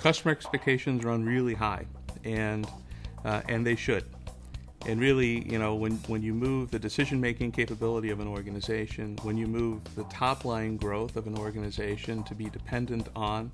Customer expectations run really high, and they should. And really, you know, when you move the decision-making capability of an organization, when you move the top-line growth of an organization to be dependent on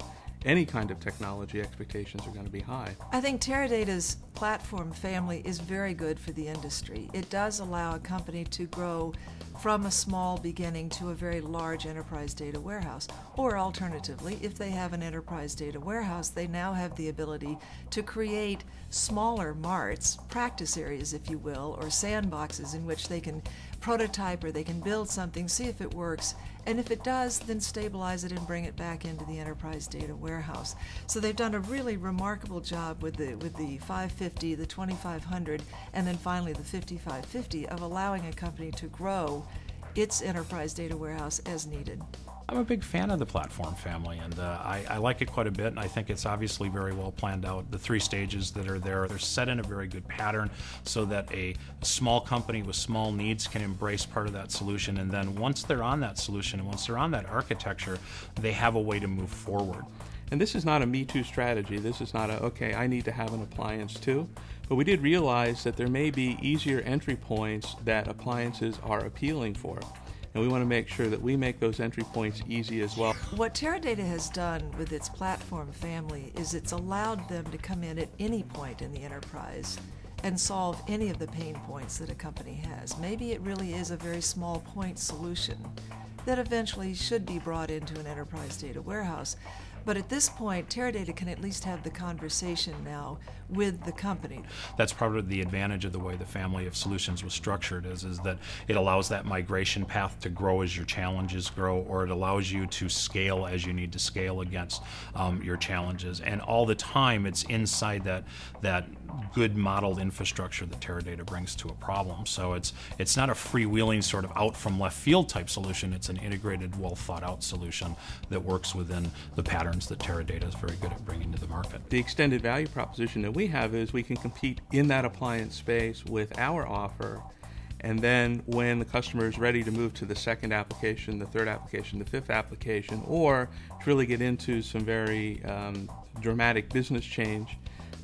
any kind of technology, expectations are going to be high. I think Teradata's platform family is very good for the industry. It does allow a company to grow from a small beginning to a very large enterprise data warehouse. Or alternatively, if they have an enterprise data warehouse, they now have the ability to create smaller marts, practice areas if you will, or sandboxes in which they can prototype or they can build something, see if it works, and if it does, then stabilize it and bring it back into the enterprise data warehouse. So they've done a really remarkable job with the 550, the 2500, and then finally the 5550 of allowing a company to grow its enterprise data warehouse as needed. I'm a big fan of the platform family, and I like it quite a bit, and I think it's obviously very well planned out. The three stages that are there, they're set in a very good pattern so that a small company with small needs can embrace part of that solution, and then once they're on that solution and once they're on that architecture, they have a way to move forward. And this is not a me-too strategy. This is not a, okay, I need to have an appliance too. But we did realize that there may be easier entry points that appliances are appealing for. And we want to make sure that we make those entry points easy as well. What Teradata has done with its platform family is it's allowed them to come in at any point in the enterprise and solve any of the pain points that a company has. Maybe it really is a very small point solution that eventually should be brought into an enterprise data warehouse. But at this point, Teradata can at least have the conversation now with the company. That's part of the advantage of the way the family of solutions was structured is that it allows that migration path to grow as your challenges grow, or it allows you to scale as you need to scale against your challenges. And all the time, it's inside that good modeled infrastructure that Teradata brings to a problem. So it's not a freewheeling sort of out from left field type solution. It's an integrated, well thought out solution that works within the pattern that Teradata is very good at bringing to the market. The extended value proposition that we have is we can compete in that appliance space with our offer, and then when the customer is ready to move to the second application, the third application, the fifth application, or to really get into some very dramatic business change,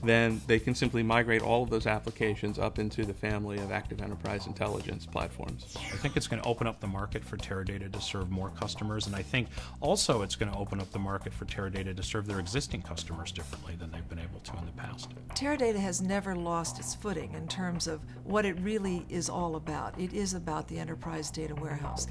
then they can simply migrate all of those applications up into the family of Active Enterprise Intelligence platforms. I think it's going to open up the market for Teradata to serve more customers, and I think also it's going to open up the market for Teradata to serve their existing customers differently than they've been able to in the past. Teradata has never lost its footing in terms of what it really is all about. It is about the enterprise data warehouse.